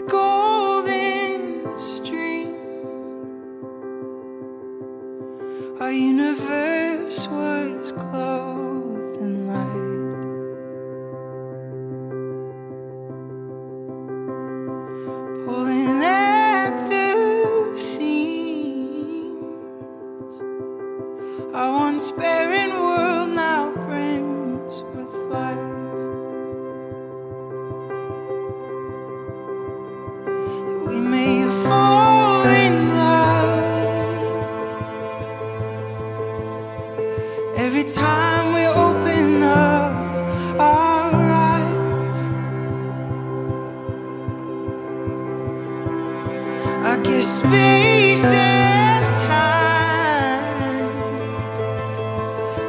with golden stream. Our universe was clothed in light, pulling at the seams. Our once barren world now brims with light. Every time we open up our eyes, I guess space and time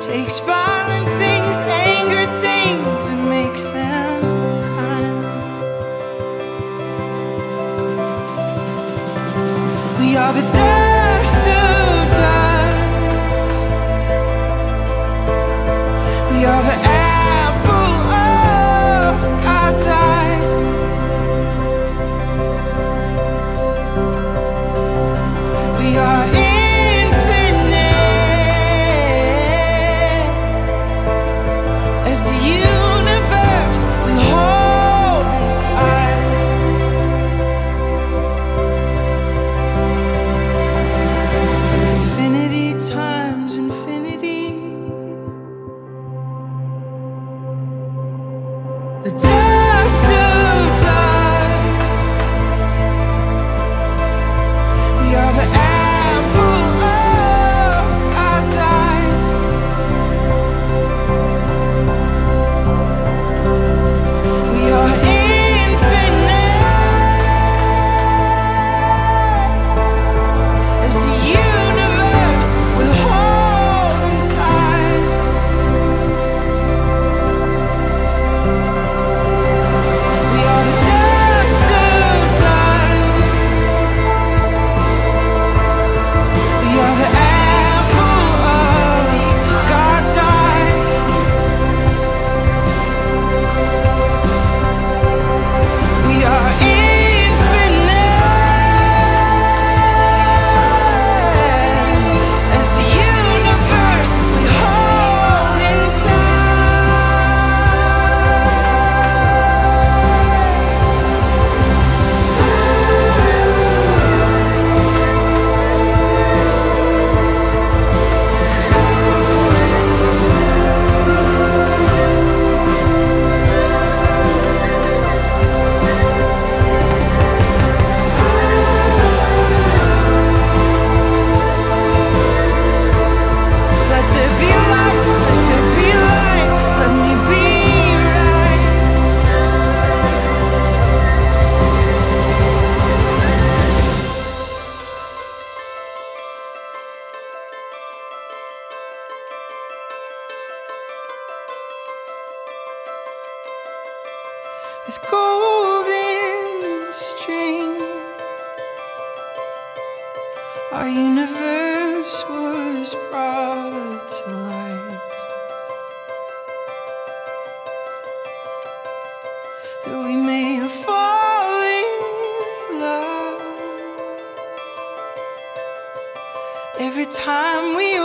takes violent things, anger things, and makes them kind. We are the dust of dust. You're the apple of God's eye. We are infinite as the universe we hold inside. Infinity times infinity. The dust of dust. You're the apple of God's eye. We are infinite as the universe we hold inside. With golden string, our universe was brought to life, that we may have fallen in love. Every time we